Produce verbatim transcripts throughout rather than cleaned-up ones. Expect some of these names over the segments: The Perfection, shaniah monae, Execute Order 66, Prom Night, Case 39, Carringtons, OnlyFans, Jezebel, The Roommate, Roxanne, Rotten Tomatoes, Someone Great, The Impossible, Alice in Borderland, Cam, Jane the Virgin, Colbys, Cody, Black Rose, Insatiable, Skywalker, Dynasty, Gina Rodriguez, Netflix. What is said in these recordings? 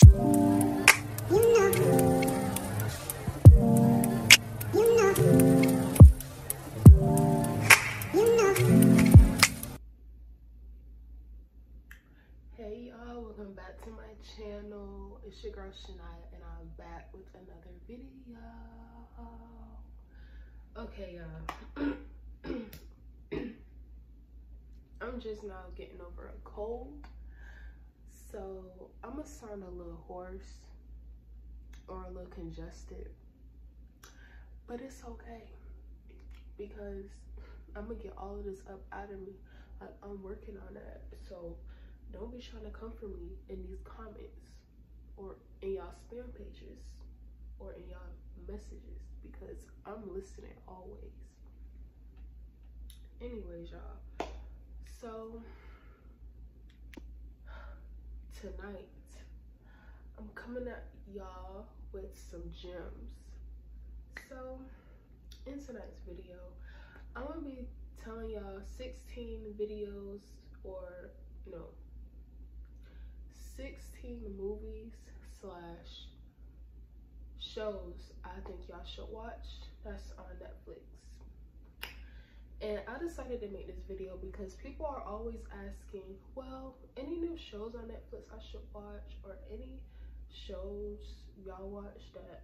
Hey y'all, welcome back to my channel. It's your girl Shania and I'm back with another video. Okay y'all, I'm just now getting over a cold, so I'm gonna sound a little hoarse or a little congested, but it's okay because I'm gonna get all of this up out of me. Like, I'm working on that, so don't be trying to come for me in these comments or in y'all spam pages or in y'all messages, because I'm listening always. Anyways y'all, so tonight I'm coming at y'all with some gems. So in tonight's video I'm gonna be telling y'all sixteen videos, or you know, sixteen movies slash shows I think y'all should watch that's on Netflix. And I decided to make this video because people are always asking, well, any new shows on Netflix I should watch, or any shows y'all watch that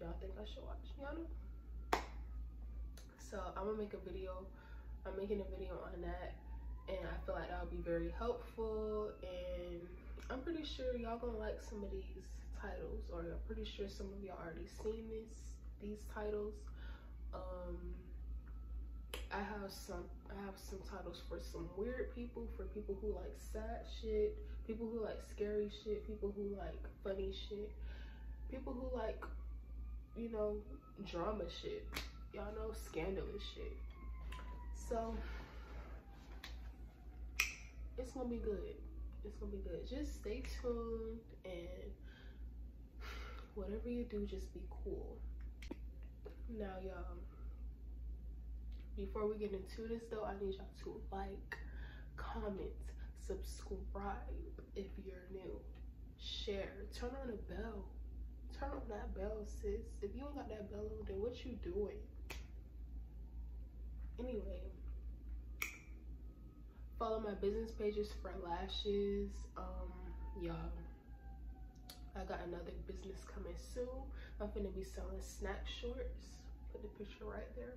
y'all think I should watch, y'all know? So I'm gonna make a video, I'm making a video on that, and I feel like that'll be very helpful, and I'm pretty sure y'all gonna like some of these titles, or I'm pretty sure some of y'all already seen this these titles. um I have some I have some titles for some weird people, for people who like sad shit, people who like scary shit, people who like funny shit, people who like, you know, drama shit, y'all know, scandalous shit. So it's gonna be good. It's gonna be good. Just stay tuned, and whatever you do, just be cool. Now, y'all, before we get into this though, I need y'all to like, comment, subscribe if you're new, share, turn on the bell. Turn on that bell, sis. If you don't got that bell on, then what you doing? Anyway. Follow my business pages for lashes. Um, y'all, I got another business coming soon. I'm gonna be selling snack shorts. Put the picture right there.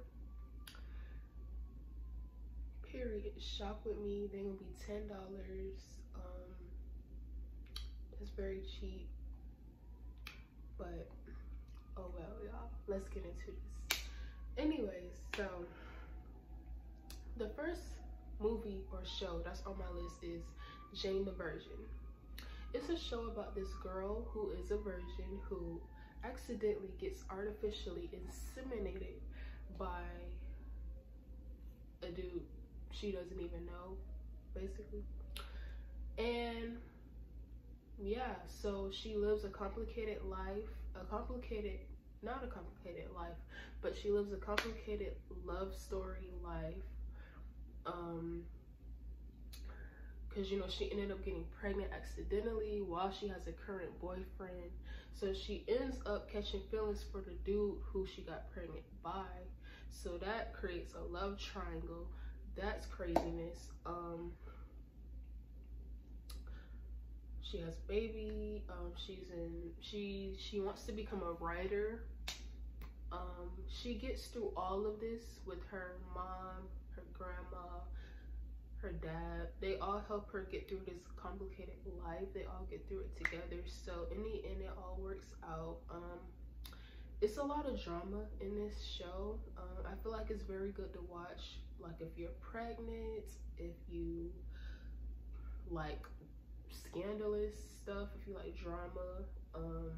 Period. Shop with me. They're gonna be ten dollars. Um, it's very cheap, but oh well, y'all. Let's get into this. Anyways, so the first movie or show that's on my list is Jane the Virgin. It's a show about this girl who is a virgin who accidentally gets artificially inseminated by a dude she doesn't even know, basically. And yeah, so she lives a complicated life, a complicated, not a complicated life, but she lives a complicated love story life. Um, cause you know, she ended up getting pregnant accidentally while she has a current boyfriend. So she ends up catching feelings for the dude who she got pregnant by. So that creates a love triangle. That's craziness. Um, she has a baby. Um, she's in, she, she wants to become a writer. Um, she gets through all of this with her mom, her grandma, her dad. They all help her get through this complicated life. They all get through it together. So in the end, it all works out. Um, it's a lot of drama in this show. Um, I feel like it's very good to watch. Like if you're pregnant, if you like scandalous stuff, if you like drama, um,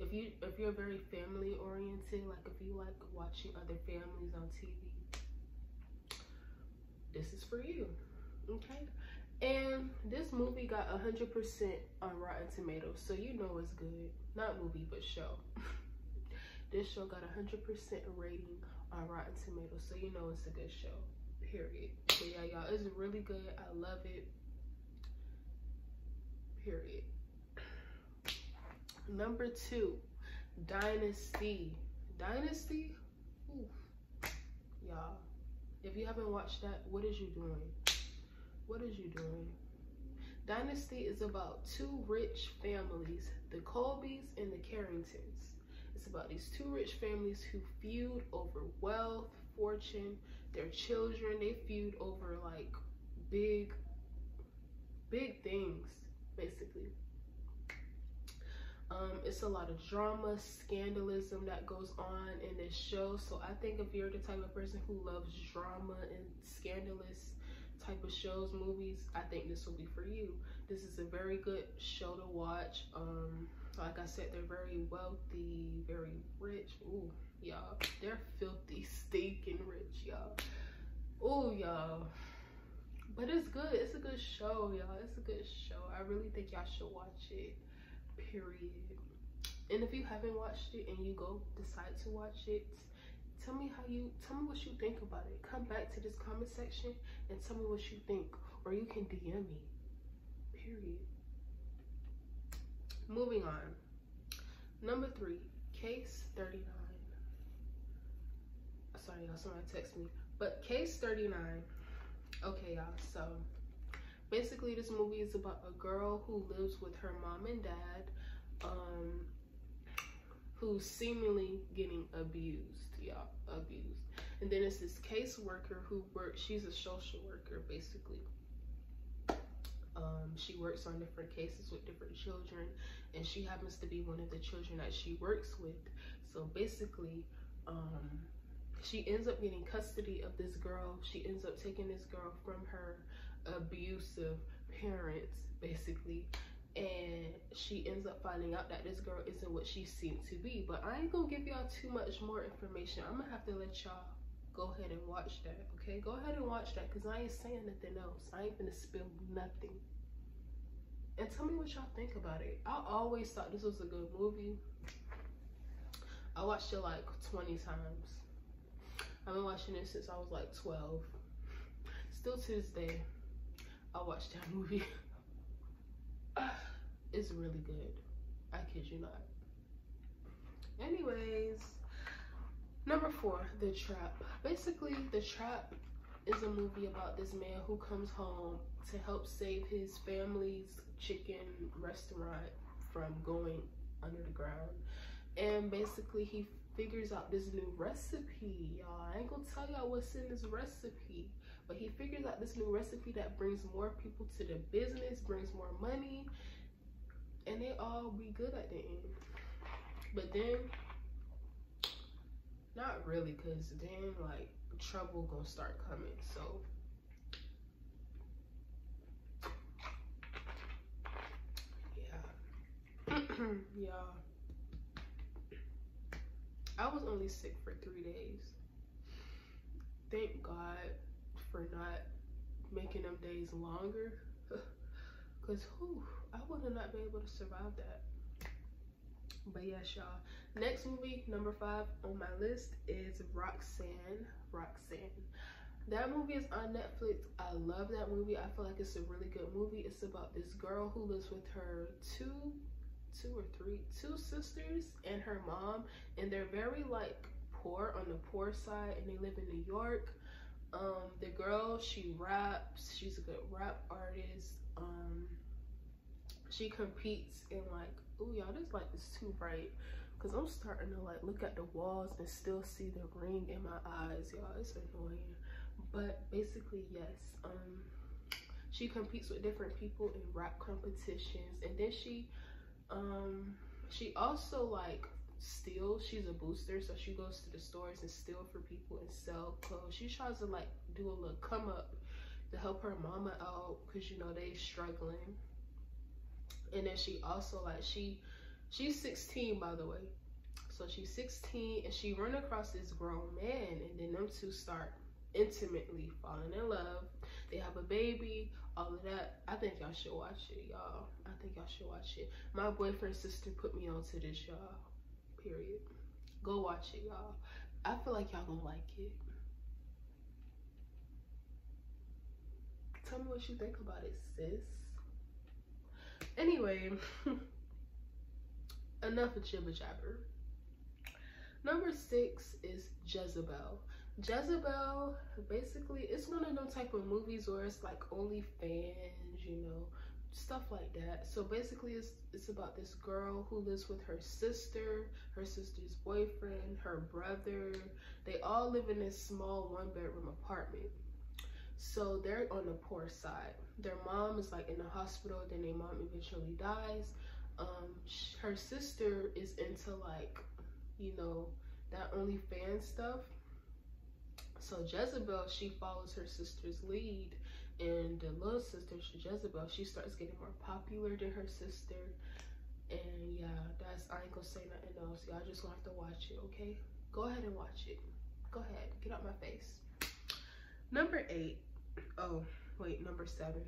if you if you're very family oriented, like if you like watching other families on T V. This is for you, okay? And this movie got one hundred percent on Rotten Tomatoes, so you know it's good. Not movie, but show. This show got one hundred percent rating on Rotten Tomatoes, so you know it's a good show, period. So yeah, y'all, it's really good. I love it, period. Number two, Dynasty. Dynasty? Oof. Y'all, if you haven't watched that, what is you doing? What is you doing? Dynasty is about two rich families, the Colbys and the Carringtons. It's about these two rich families who feud over wealth, fortune, their children. They feud over like big, big things, basically. Um, it's a lot of drama, scandalism that goes on in this show. So I think if you're the type of person who loves drama and scandalous type of shows, movies, I think this will be for you. This is a very good show to watch. Um, like I said, they're very wealthy, very rich. Ooh, y'all, they're filthy, stinking rich, y'all. Ooh, y'all. But it's good. It's a good show, y'all. It's a good show. I really think y'all should watch it. Period. And if you haven't watched it and you go decide to watch it, tell me how you tell me what you think about it. Come back to this comment section and tell me what you think, or you can D M me. Period. Moving on. Number three, Case thirty-nine. Sorry, y'all, somebody text me. But Case thirty-nine. Okay, y'all. So basically, this movie is about a girl who lives with her mom and dad, um, who's seemingly getting abused, y'all, abused. And then it's this caseworker who works, she's a social worker, basically. Um, she works on different cases with different children, and she happens to be one of the children that she works with. So basically, um, she ends up getting custody of this girl. She ends up taking this girl from her abusive parents, basically, and she ends up finding out that this girl isn't what she seemed to be. But I ain't gonna give y'all too much more information. I'm gonna have to let y'all go ahead and watch that. Okay, go ahead and watch that, because I ain't saying nothing else. I ain't gonna spill nothing. And tell me what y'all think about it. I always thought this was a good movie. I watched it like twenty times. I've been watching it since I was like twelve. Still to this day, I watched that movie. It's really good. I kid you not. Anyways, number four, The Trap. Basically, The Trap is a movie about this man who comes home to help save his family's chicken restaurant from going under the ground. And basically, he figures out this new recipe, y'all. I ain't gonna tell y'all what's in this recipe. But he figures out this new recipe that brings more people to the business, brings more money, and they all be good at the end. But then, not really, because then, like, trouble gonna start coming, so. Yeah. Y'all. I was only sick for three days. Thank God for not making them days longer, because whew, I would have not been able to survive that. But yes, y'all. Next movie, number five on my list, is Roxanne. Roxanne. That movie is on Netflix. I love that movie. I feel like it's a really good movie. It's about this girl who lives with her two, two or three, two sisters and her mom, and they're very like poor, on the poor side, and they live in New York. Um, the girl, she raps, she's a good rap artist. Um, she competes in like, ooh, y'all, this light is too bright, because I'm starting to like look at the walls and still see the ring in my eyes, y'all. It's annoying. But basically, yes, um, she competes with different people in rap competitions, and then she, um, she also like steal. She's a booster, so she goes to the stores and steal for people and sell clothes. She tries to like do a little come up to help her mama out, because you know they struggling. And then she also like she she's sixteen, by the way, so she's sixteen, and she run across this grown man, and then them two start intimately falling in love. They have a baby, all of that. I think y'all should watch it, y'all. I think y'all should watch it. My boyfriend's sister put me onto this, y'all. Period. Go watch it, y'all. I feel like y'all gonna like it. Tell me what you think about it, sis. Anyway, enough of jibber jabber. Number six is Jezebel. Jezebel, basically, it's one of those type of movies where it's like OnlyFans, you know, stuff like that. So basically, it's it's about this girl who lives with her sister, her sister's boyfriend, her brother. They all live in this small one-bedroom apartment. So they're on the poor side. Their mom is like in the hospital, then their mom eventually dies. Um, sh her sister is into like, you know, that OnlyFans stuff. So Jezebel, she follows her sister's lead, and the little sister, Jezebel, she starts getting more popular than her sister. And yeah, that's, I ain't gonna say nothing else. Y'all just gonna have to watch it, okay? Go ahead and watch it. Go ahead, get out my face. Number eight, oh wait, number seven,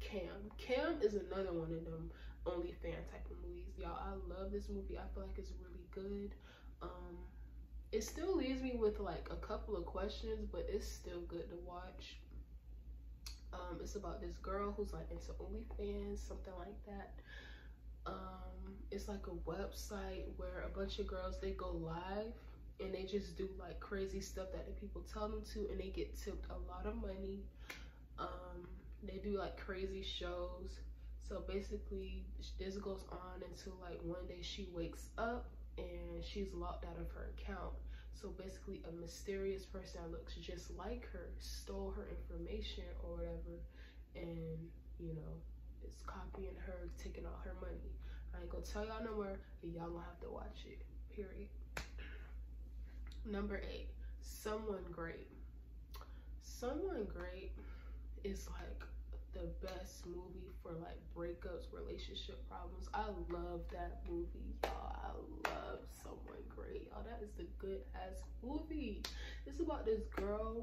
Cam. Cam is another one of them OnlyFans type of movies. Y'all, I love this movie. I feel like it's really good. Um, it still leaves me with like a couple of questions, but it's still good to watch. Um, it's about this girl who's like into OnlyFans, something like that. Um, it's like a website where a bunch of girls, they go live and they just do like crazy stuff that the people tell them to, and they get tipped a lot of money. Um, they do like crazy shows. So basically, this goes on until like one day she wakes up and she's locked out of her account. So basically, a mysterious person that looks just like her stole her information or whatever, and you know, is copying her, taking all her money. I ain't gonna tell y'all no more, but y'all gonna have to watch it, period. Number eight, Someone Great. Someone Great is like the best movie for like breakups, relationship problems. I love that movie, y'all. I love Someone Great, y'all. That is the good ass movie. It's about this girl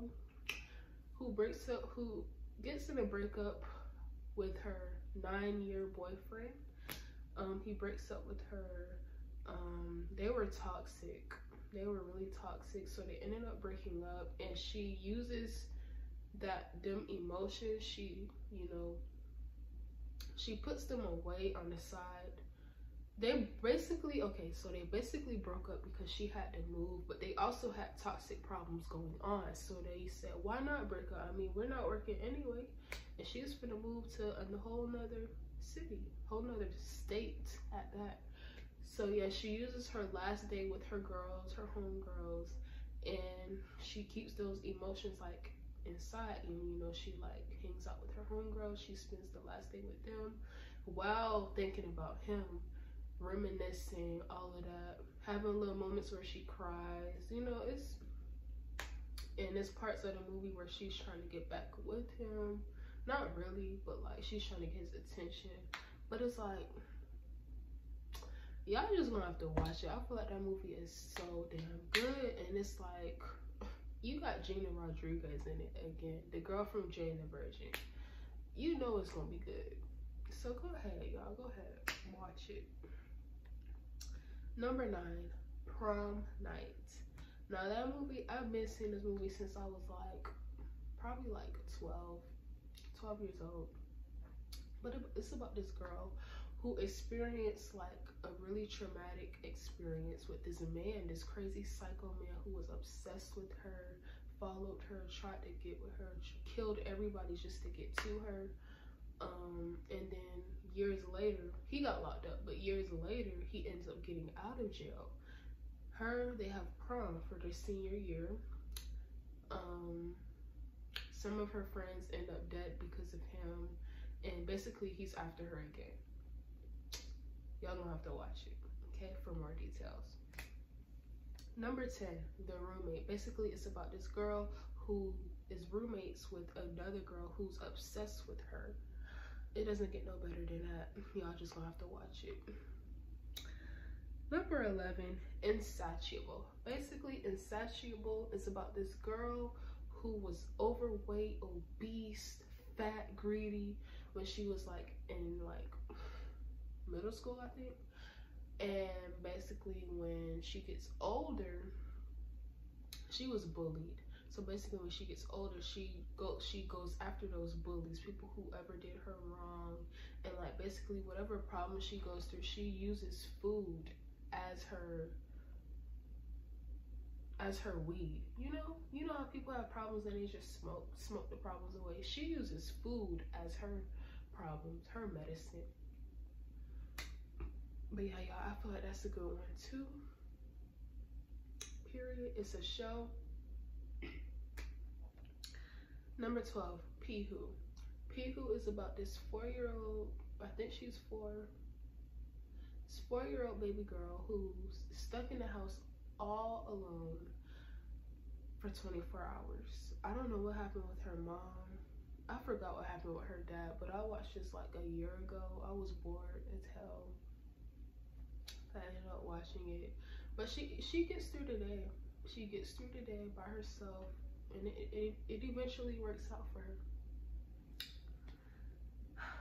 who breaks up, who gets in a breakup with her nine-year boyfriend. Um, he breaks up with her. Um, they were toxic. They were really toxic, so they ended up breaking up, and she uses that them emotions, she, you know, she puts them away on the side. They basically, okay, so they basically broke up because she had to move, but they also had toxic problems going on. So they said, why not break up? I mean, we're not working anyway. And she was gonna move to a whole nother city, whole nother state at that. So yeah, she uses her last day with her girls, her homegirls, and she keeps those emotions like inside. And you know, she like hangs out with her homegirls, she spends the last day with them while thinking about him, reminiscing, all of that, having little moments where she cries, you know. It's, and there's parts of the movie where she's trying to get back with him, not really, but like she's trying to get his attention. But it's like, y'all just gonna have to watch it. I feel like that movie is so damn good. And it's like, you got Gina Rodriguez in it again, the girl from Jane the Virgin. You know it's gonna be good. So go ahead, y'all, go ahead, watch it. Number nine, Prom Night. Now that movie, I've been seeing this movie since I was like, probably like twelve, twelve years old. But it's about this girl who experienced like a really traumatic experience with this man, this crazy psycho man who was obsessed with her, followed her, tried to get with her, killed everybody just to get to her. Um, and then years later, he got locked up, but years later, he ends up getting out of jail. Her, they have prom for their senior year. Um, some of her friends end up dead because of him, and basically he's after her again. Y'all gonna have to watch it, okay, for more details. Number ten, The Roommate. Basically, it's about this girl who is roommates with another girl who's obsessed with her. It doesn't get no better than that. Y'all just gonna have to watch it. Number eleven, Insatiable. Basically, Insatiable is about this girl who was overweight, obese, fat, greedy when she was like in like middle school, I think. And basically, when she gets older, she was bullied. So basically, when she gets older, she goes she goes after those bullies, people whoever did her wrong, and like basically whatever problem she goes through, she uses food as her as her weed. You know, you know how people have problems and they just smoke smoke the problems away. She uses food as her problems, her medicine. But yeah, y'all, I feel like that's a good one too. Period. It's a show. Number twelve, Pee Wee. Pee Wee is about this four-year-old, I think she's four, this four-year-old baby girl who's stuck in the house all alone for twenty-four hours. I don't know what happened with her mom. I forgot what happened with her dad, but I watched this like a year ago. I was bored as hell. I ended up watching it. But she, she gets through the day. She gets through the day by herself. And it, it, it eventually works out for her.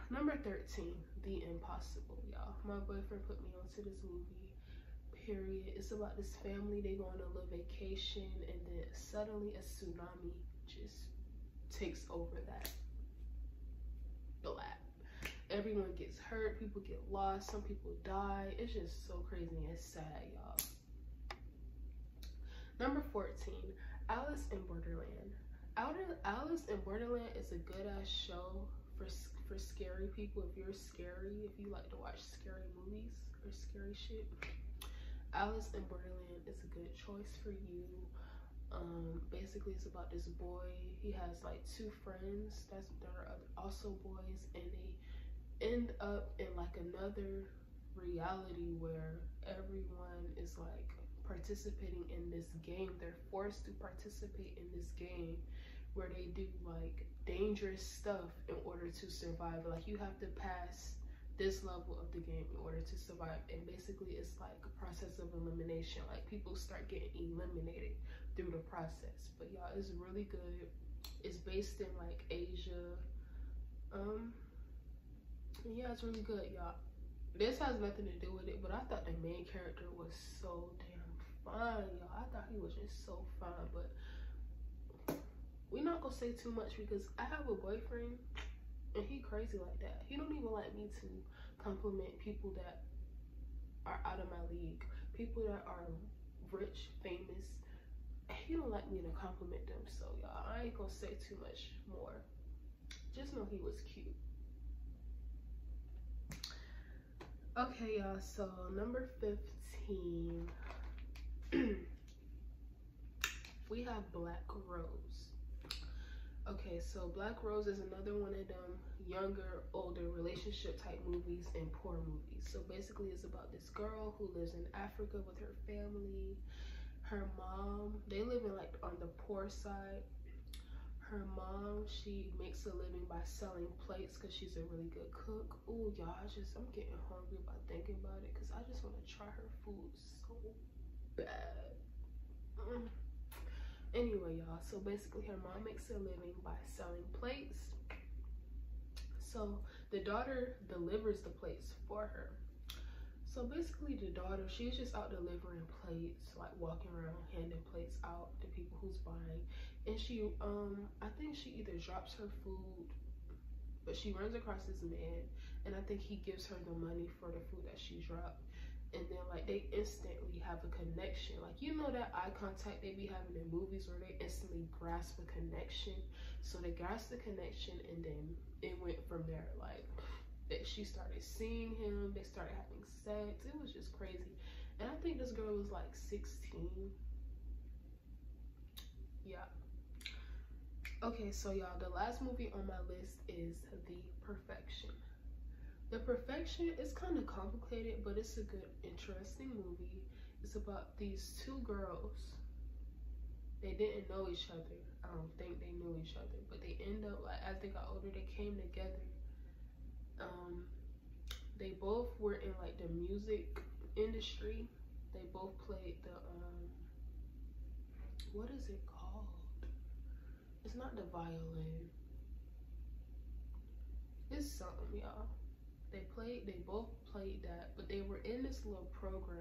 Number thirteen, The Impossible, y'all. My boyfriend put me onto this movie, period. It's about this family. They go on a little vacation, and then suddenly a tsunami just takes over that lap. Everyone gets hurt. People get lost. Some people die. It's just so crazy and sad, y'all. Number fourteen, Alice in Borderland. Alice in Borderland is a good ass show for for scary people. If you're scary, if you like to watch scary movies or scary shit, Alice in Borderland is a good choice for you. Um, basically, it's about this boy. He has like two friends that's that are also boys, and they end up in like another reality where everyone is like participating in this game. They're forced to participate in this game where they do like dangerous stuff in order to survive. Like, you have to pass this level of the game in order to survive, and basically it's like a process of elimination. Like, people start getting eliminated through the process. But y'all, it's really good. It's based in like Asia. Um yeah, it's really good, y'all. This has nothing to do with it, but I thought the main character was so damn fine, y'all. I thought he was just so fine. But we're not gonna say too much because I have a boyfriend and he crazy like that. He don't even like me to compliment people that are out of my league, people that are rich, famous. He don't like me to compliment them. So y'all, I ain't gonna say too much more. Just know he was cute. Okay, y'all, so number fifteen, we have Black Rose. Okay, so Black Rose is another one of them younger, older relationship type movies and poor movies. So basically, it's about this girl who lives in Africa with her family. Her mom, they live in like on the poor side. Her mom, she makes a living by selling plates because she's a really good cook. Oh, y'all, I just, I'm getting hungry by thinking about it because I just want to try her food so bad. Mm. Anyway, y'all, so basically her mom makes a living by selling plates. So the daughter delivers the plates for her. So basically the daughter, she's just out delivering plates, like walking around handing plates out to people who's buying. And she, um, I think she either drops her food, but she runs across this man, and I think he gives her the money for the food that she dropped. And then like they instantly have a connection. Like, you know that eye contact they be having in movies where they instantly grasp a connection. So they grasp the connection, and then it went from there. Like, that she started seeing him, they started having sex. It was just crazy. And I think this girl was like sixteen. Yeah. Okay, so y'all, the last movie on my list is The Perfection. The Perfection is kind of complicated, but it's a good, interesting movie. It's about these two girls. They didn't know each other. I don't think they knew each other, but they end up, like, as they got older, they came together. Um, they both were in like the music industry. They both played the um, what is it called? It's not the violin. It's something, y'all. They played. They both played that, but they were in this little program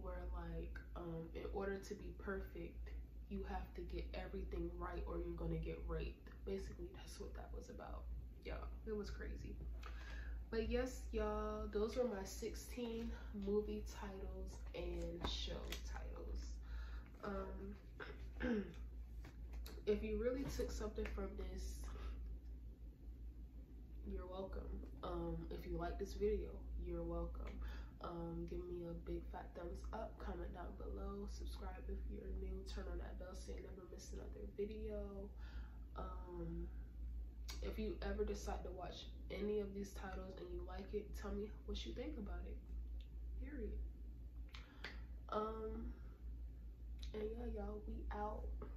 where, like, um, in order to be perfect, you have to get everything right or you're gonna get raped. Basically, that's what that was about. Yeah, it was crazy. But yes, y'all, those were my sixteen movie titles and show titles. Um, if you really took something from this, you're welcome. Um, if you like this video, you're welcome. Um, give me a big fat thumbs up, comment down below, subscribe if you're new, turn on that bell so you never miss another video. Um, if you ever decide to watch any of these titles and you like it, tell me what you think about it, period. Um, and yeah, y'all, we out.